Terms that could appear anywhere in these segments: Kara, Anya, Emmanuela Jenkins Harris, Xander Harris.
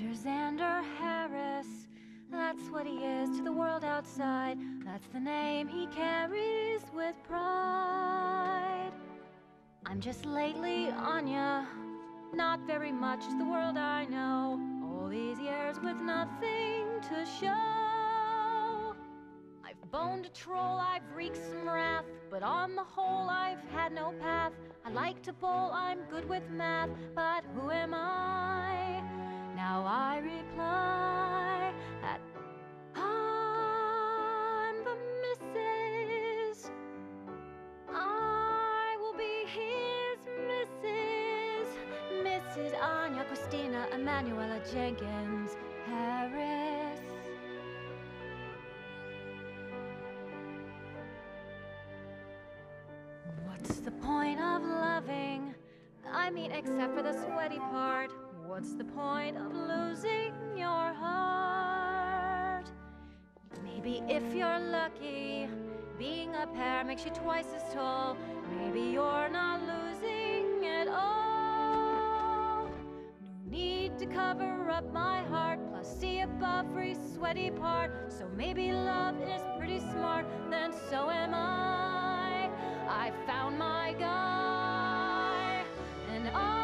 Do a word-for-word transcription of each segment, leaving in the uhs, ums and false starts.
Mister Xander Harris, that's what he is to the world outside. That's the name he carries with pride. I'm just lately Anya, not very much to the world I know. All these years with nothing to show. I've boned a troll, I've wreaked some wrath, but on the whole I've had no path. I like to bowl, I'm good with math, but who am I? Now I reply that I'm the missus. I will be his missus. Missus Anya Christina Emmanuela Jenkins Harris. What's the point of loving? I mean, except for the sweaty part. What's the point of losing your heart? Maybe if you're lucky, being a pair makes you twice as tall. Maybe you're not losing at all. No need to cover up my heart, plus see above every sweaty part. So maybe love is pretty smart, then so am I. I found my guy, and I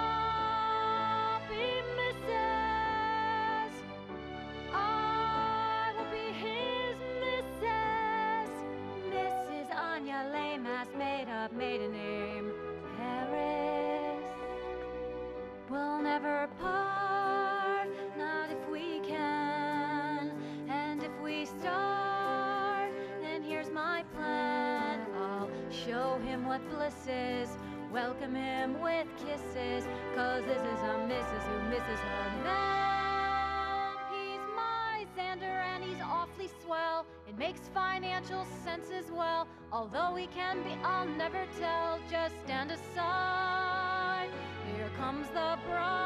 maiden name Harris. We'll never part, not if we can. And if we start, then here's my plan. I'll show him what bliss is, welcome him with kisses, 'cause this is a missus who misses her man. He's my Xander and he's awfully swell. It makes financial sense as well. Although he can be, I'll never tell. Just stand aside. Here comes the bride.